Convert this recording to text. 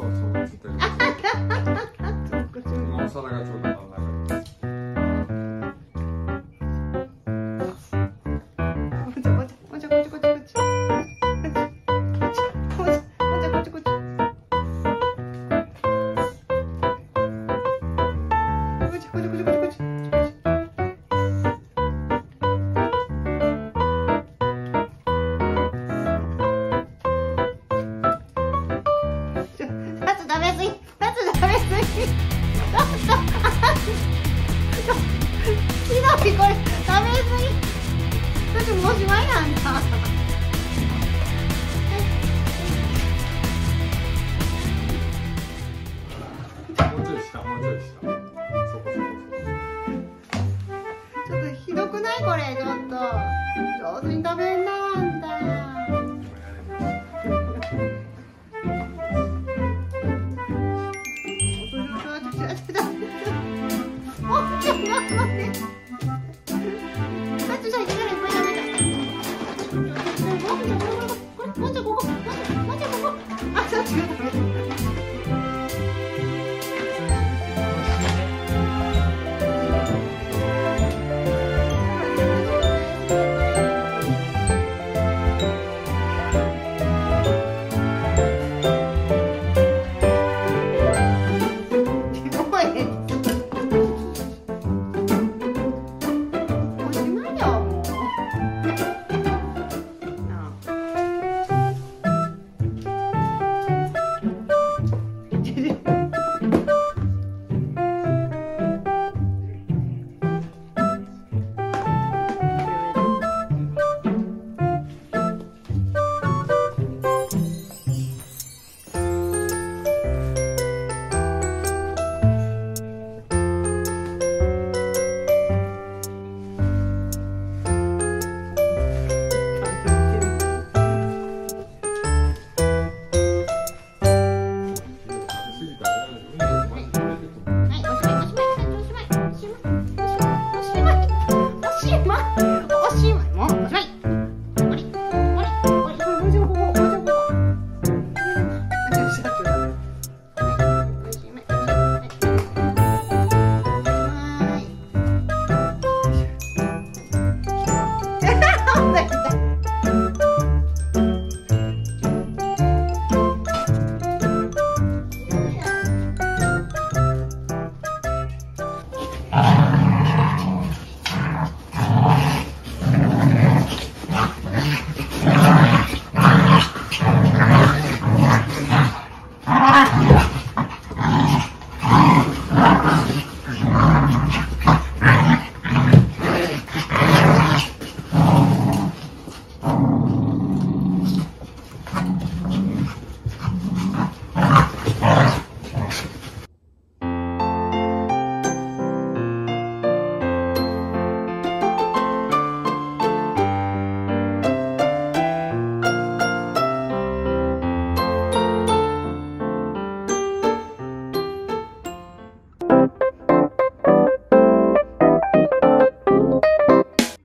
そうそうつって。もうお皿がちょうど真ん中に。もうちょいここ。